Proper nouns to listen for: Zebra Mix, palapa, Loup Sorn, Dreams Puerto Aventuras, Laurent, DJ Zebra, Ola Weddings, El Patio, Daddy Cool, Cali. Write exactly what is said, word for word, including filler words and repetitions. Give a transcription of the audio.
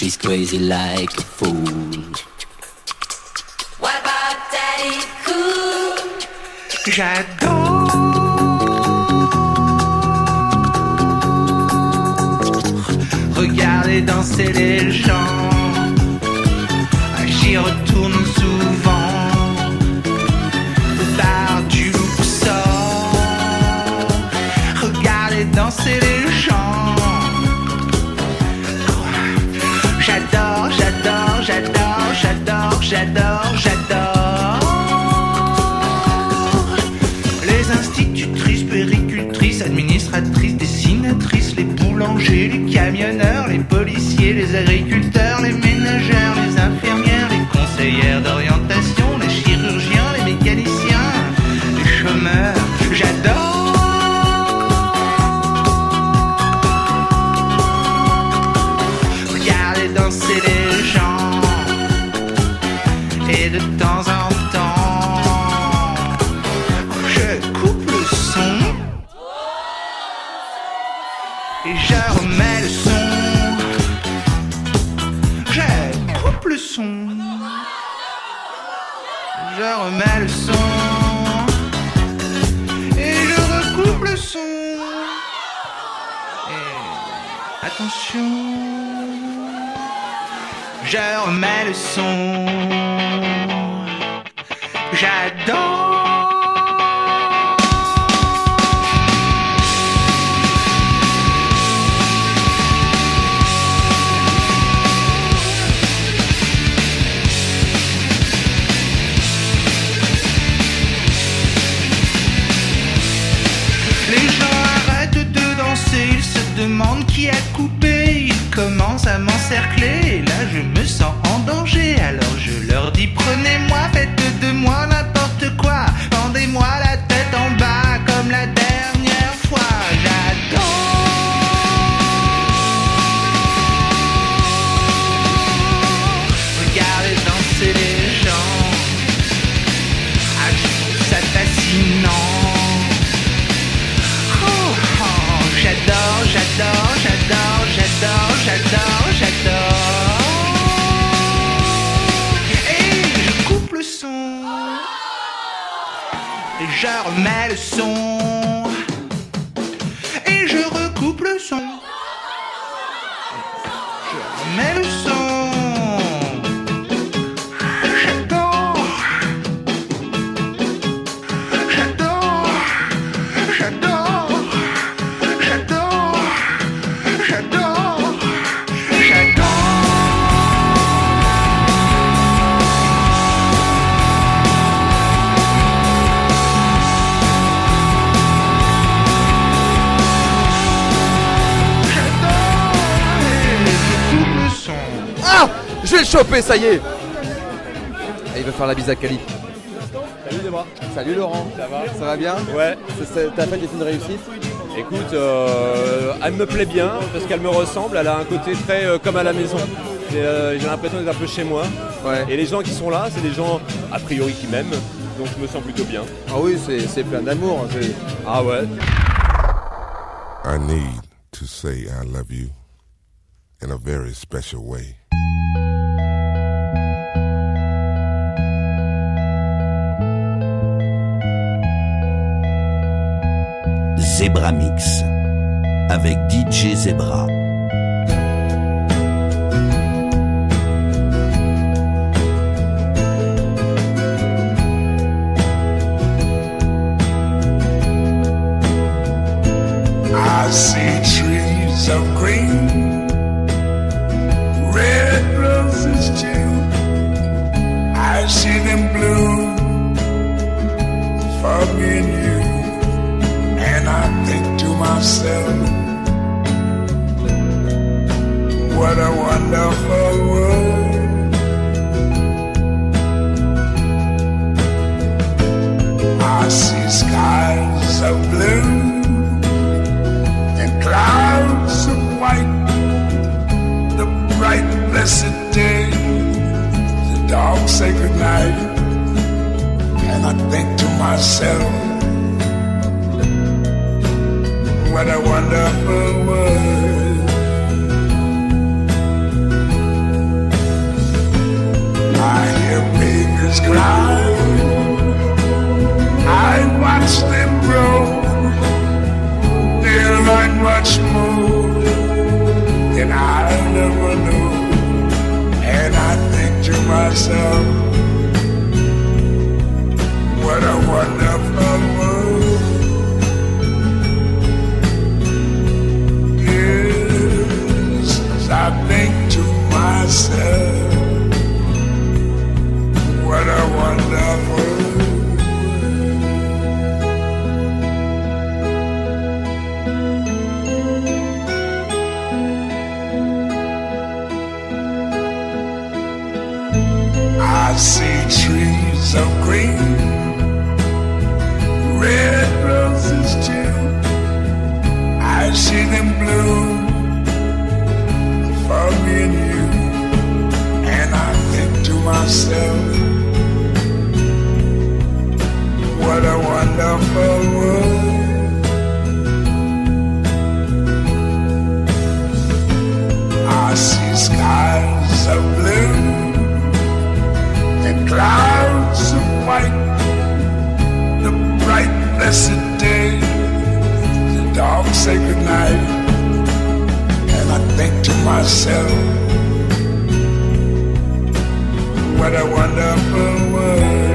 she's crazy like a fool. What about Daddy Cool? J'adore regarder danser les gens. J'y retourne souvent au bar du Loup Sorn. Regarder danser les gens. J'adore, j'adore, j'adore, j'adore, j'adore, j'adore. Les institutrices, péricultrices, administratrices, dessinatrices, les boulangers, les camionneurs, les policiers, les agriculteurs, les ménagères, les infirmières, les conseillères d'orientation, les chirurgiens, les mécaniciens, les chômeurs. J'adore. Danser les gens et de temps en temps je coupe le son et je remets le son. Je coupe le son, je remets le son et je recoupe le son. Et attention, je remets le son. J'adore. Les gens arrêtent de danser, ils se demandent qui a coupé. Ils commencent à m'encercler. Je me sens en danger, alors je leur dis prenez-moi, faites de moi n'importe quoi, pendez-moi la tête en bas comme la dernière fois. J'adore regarder danser les gens. Ah, je trouve ça fascinant. Oh, oh, j'adore, j'adore, j'adore, j'adore, j'adore, j'adore. Je remets le son et je recoupe le son. Je remets le son. J'adore. J'adore. J'adore. J'adore. J'adore. J'adore. J'ai chopé, ça y est. Et il veut faire la bise à Cali. Salut Zebra. Salut Laurent. Ça va? Ça va bien? Ouais. T'as fait des films de réussite? Écoute, euh, elle me plaît bien parce qu'elle me ressemble. Elle a un côté très euh, comme à la maison. Euh, J'ai l'impression d'être un peu chez moi. Ouais. Et les gens qui sont là, c'est des gens a priori qui m'aiment. Donc je me sens plutôt bien. Ah oui, c'est plein d'amour. Ah ouais. I need to say I love you in a very special way. Zebra Mix avec D J Zebra. I see trees of green, red roses too. I see them bloom for me and you. And I think to myself, what a wonderful world. I see skies of blue and clouds of white, the bright blessed day, the dark sacred night. And I think to myself, what a wonderful world. never knew. And I think to myself, what a wonderful world. Yes, I think to myself, what a wonderful world. I see trees of green, red roses too. I see them bloom for me and you. And I think to myself, what a wonderful world. I see skies of blue and clouds of white, the bright blessed day, the dark sacred night. And I think to myself, what a wonderful world.